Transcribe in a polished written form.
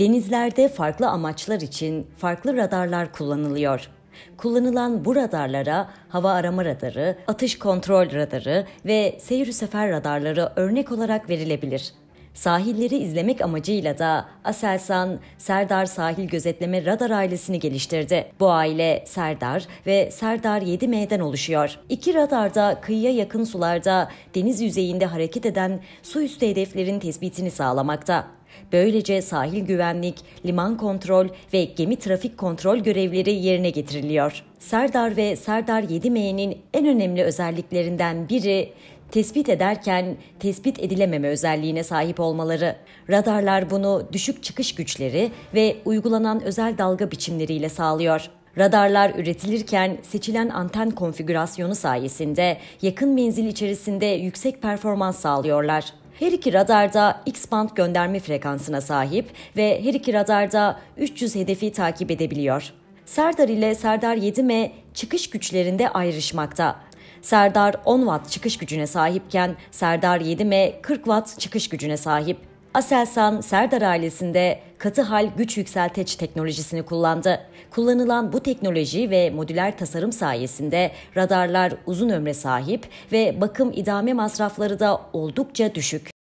Denizlerde farklı amaçlar için farklı radarlar kullanılıyor. Kullanılan bu radarlara hava arama radarı, atış kontrol radarı ve seyir sefer radarları örnek olarak verilebilir. Sahilleri izlemek amacıyla da ASELSAN, Serdar Sahil Gözetleme Radar Ailesini geliştirdi. Bu aile Serdar ve Serdar 7M'den oluşuyor. İki radar da kıyıya yakın sularda deniz yüzeyinde hareket eden su üstü hedeflerin tespitini sağlamakta. Böylece sahil güvenlik, liman kontrol ve gemi trafik kontrol görevleri yerine getiriliyor. Serdar ve Serdar 7M'nin en önemli özelliklerinden biri, tespit ederken tespit edilememe özelliğine sahip olmaları. Radarlar bunu düşük çıkış güçleri ve uygulanan özel dalga biçimleriyle sağlıyor. Radarlar üretilirken seçilen anten konfigürasyonu sayesinde yakın menzil içerisinde yüksek performans sağlıyorlar. Her iki radar da X-Band gönderme frekansına sahip ve her iki radar da 300 hedefi takip edebiliyor. Serdar ile Serdar 7M çıkış güçlerinde ayrışmakta. Serdar 10 Watt çıkış gücüne sahipken Serdar 7M 40 Watt çıkış gücüne sahip. ASELSAN, Serdar ailesinde katı hal güç yükselteç teknolojisini kullandı. Kullanılan bu teknoloji ve modüler tasarım sayesinde radarlar uzun ömre sahip ve bakım idame masrafları da oldukça düşük.